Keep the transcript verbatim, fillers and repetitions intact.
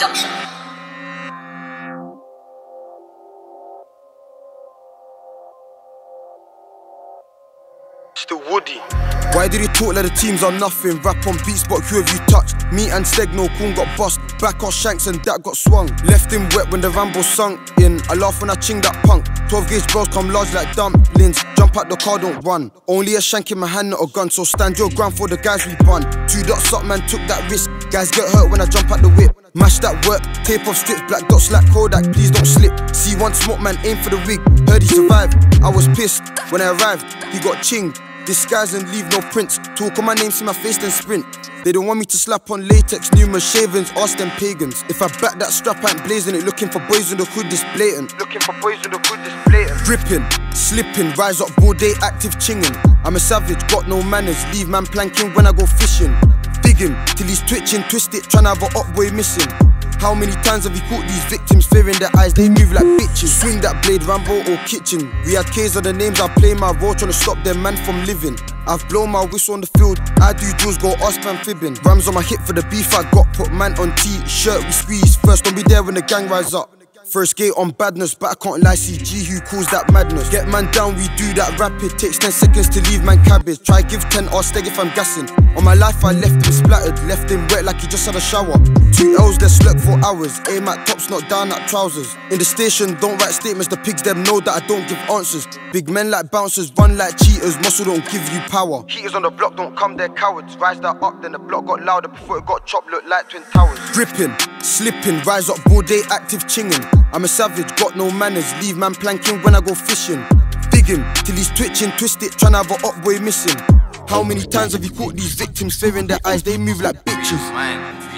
production. Mister Woody. Why did you talk like the teams are nothing? Rap on beats, but who have you touched? Me and Stegno, Korn got bust. Back on Shanks and that got swung. Left him wet when the Rambo sunk in. I laugh when I ching that punk. twelve gauge bros come large like dumplings. Jump out the car, don't run. Only a shank in my hand, not a gun. So stand your ground for the guys we bun. Two dots up, man, took that risk. Guys get hurt when I jump out the whip. Mash that work, tape off strips, black dots like Kodak, please don't slip. See one smoke, man, aim for the wig. Heard he survived, I was pissed. When I arrived, he got chinged. Disguise and leave no prints. Talk on my name, see my face, then sprint. They don't want me to slap on latex, numerous shavings, ask them pagans. If I back that strap, I ain't blazing it. Looking for boys in the hood, this blatant. Looking for boys in the hood, this blatant. Ripping, slipping, rise up, all day active chinging. I'm a savage, got no manners. Leave man planking when I go fishing. Digging, till he's twitching, twist it, tryna have a up boy missing. How many times have we caught these victims? Fearing their eyes, they move like bitches. Swing that blade, Rambo or kitchen. We had K's on the names, I play my role, trying to stop their man from living. I've blown my whistle on the field, I do drills, go ask man fibbing. Rams on my hip for the beef I got, put man on t-shirt, we squeeze. First don't be there when the gang rise up. First gate on badness, but I can't lie, C G who calls that madness. Get man down, we do that rapid. Takes ten seconds to leave man cabbage. Try give ten, or steg if I'm gassing. On my life I left him splattered, left him wet like he just had a shower. Two L's, they slept for hours. Aim at tops, not down at trousers. In the station, don't write statements, the pigs them know that I don't give answers. Big men like bouncers, run like cheaters, muscle don't give you power. Heaters on the block don't come, they're cowards. Rise that up, then the block got louder. Before it got chopped, looked like Twin Towers. Gripping, slipping, rise up, all day active chinging. I'm a savage, got no manners, leave man planking when I go fishing. Digging, till he's twitching, twist it, tryna have a up boy missing. How many times have you caught these victims? Fearing their eyes, they move like bitches.